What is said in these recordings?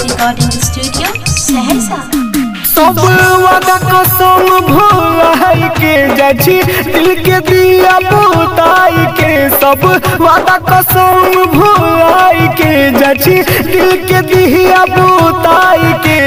Recording studio Saharsa. सब वादा कसम भूला के जाछी दिल के दिया बुताई के, सब वादा कसम भूला के जाछी दिल के दिया बुताई के।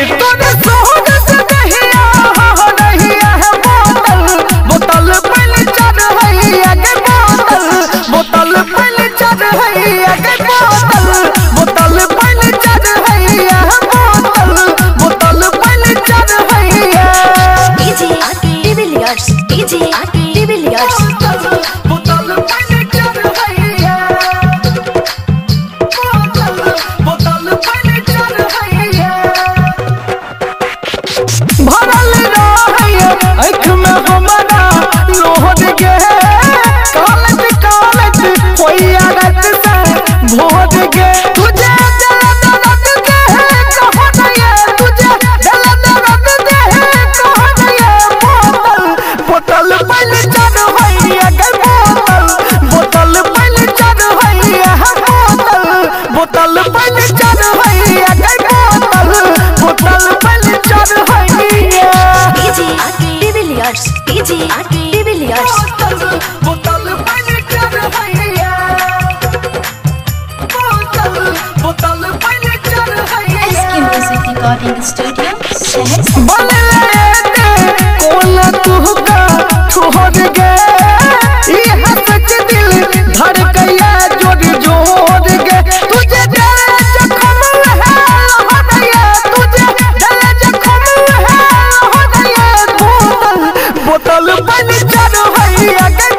रिकॉर्डिंग स्टूडियो बोतल बन चढ़ भैया।